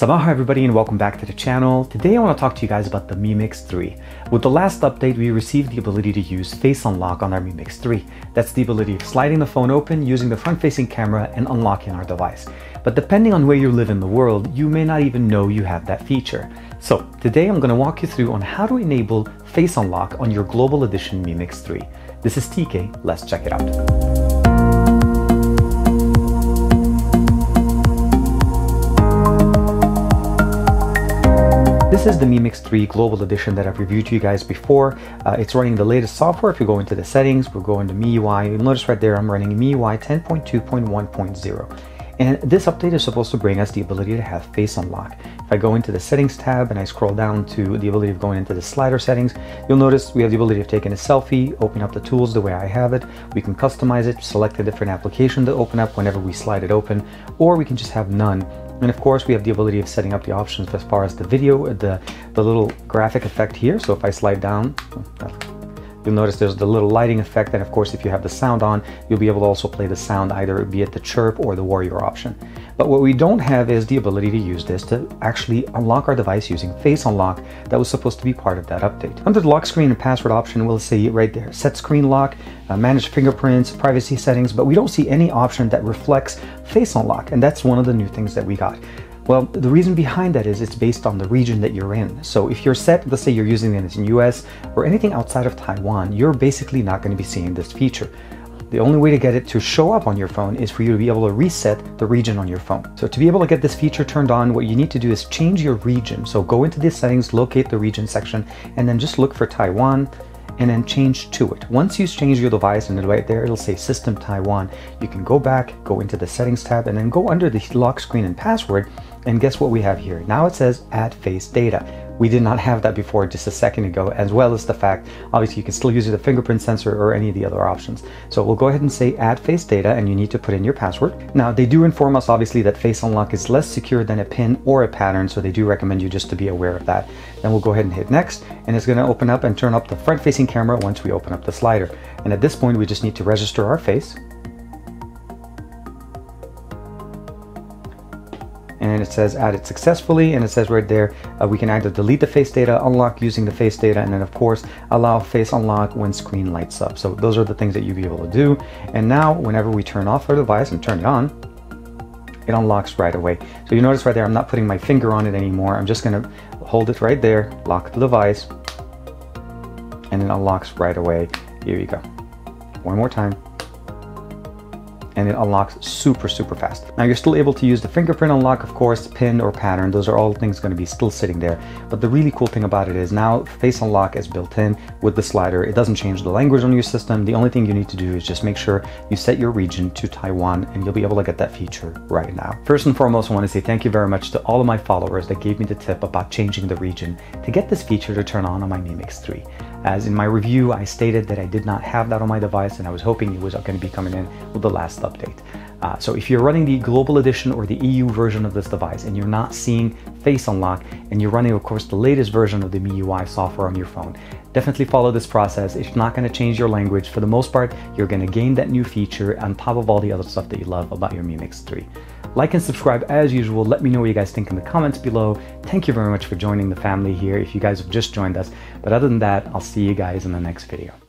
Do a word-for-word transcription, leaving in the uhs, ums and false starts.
Samaha everybody, and welcome back to the channel. Today I want to talk to you guys about the Mi Mix three. With the last update, we received the ability to use Face Unlock on our Mi Mix three. That's the ability of sliding the phone open, using the front-facing camera, and unlocking our device. But depending on where you live in the world, you may not even know you have that feature. So today I'm going to walk you through on how to enable Face Unlock on your Global Edition Mi Mix three. This is T K, let's check it out. This is the Mi Mix three Global Edition that I've reviewed to you guys before. Uh, it's running the latest software. If you go into the settings, we'll go into M I U I. You'll notice right there I'm running M I U I ten point two point one point zero. And this update is supposed to bring us the ability to have Face Unlock. If I go into the settings tab and I scroll down to the ability of going into the slider settings, you'll notice we have the ability of taking a selfie, opening up the tools the way I have it. We can customize it, select a different application to open up whenever we slide it open, or we can just have none. And of course, we have the ability of setting up the options as far as the video, the, the little graphic effect here. So if I slide down, you'll notice there's the little lighting effect. And of course, if you have the sound on, you'll be able to also play the sound, either be it the chirp or the warrior option. But what we don't have is the ability to use this to actually unlock our device using Face Unlock that was supposed to be part of that update. Under the lock screen and password option, we'll see right there, set screen lock, uh, manage fingerprints, privacy settings, but we don't see any option that reflects Face Unlock. And that's one of the new things that we got. Well, the reason behind that is it's based on the region that you're in. So if you're set, let's say you're using it in the U S or anything outside of Taiwan, you're basically not going to be seeing this feature. The only way to get it to show up on your phone is for you to be able to reset the region on your phone. So to be able to get this feature turned on, what you need to do is change your region. So go into the settings, locate the region section, and then just look for Taiwan, and then change to it. Once you change your device, and right there it'll say System Taiwan, you can go back, go into the settings tab, and then go under the lock screen and password, and guess what we have here? Now it says add face data. We did not have that before just a second ago, as well as the fact, obviously you can still use the fingerprint sensor or any of the other options. So we'll go ahead and say add face data, and you need to put in your password. Now they do inform us obviously that Face Unlock is less secure than a pin or a pattern, so they do recommend you just to be aware of that. Then we'll go ahead and hit next, and it's gonna open up and turn up the front-facing camera once we open up the slider. And at this point, we just need to register our face. And it says added successfully, and it says right there uh, we can either delete the face data, unlock using the face data, and then of course allow Face Unlock when screen lights up. So those are the things that you'll be able to do. And now whenever we turn off our device and turn it on, it unlocks right away. So you notice right there I'm not putting my finger on it anymore. I'm just going to hold it right there, lock the device, and it unlocks right away. Here you go, one more time, and it unlocks super, super fast. Now you're still able to use the fingerprint unlock, of course, pin or pattern. Those are all things gonna be still sitting there. But the really cool thing about it is now Face Unlock is built in with the slider. It doesn't change the language on your system. The only thing you need to do is just make sure you set your region to Taiwan, and you'll be able to get that feature right now. First and foremost, I wanna say thank you very much to all of my followers that gave me the tip about changing the region to get this feature to turn on on my Mi Mix three. As in my review, I stated that I did not have that on my device, and I was hoping it was gonna be coming in with the last update. Uh, so if you're running the Global Edition or the E U version of this device and you're not seeing Face Unlock, and you're running, of course, the latest version of the M I U I software on your phone, definitely follow this process. It's not going to change your language. For the most part, you're going to gain that new feature on top of all the other stuff that you love about your Mi Mix three. Like and subscribe as usual. Let me know what you guys think in the comments below. Thank you very much for joining the family here if you guys have just joined us. But other than that, I'll see you guys in the next video.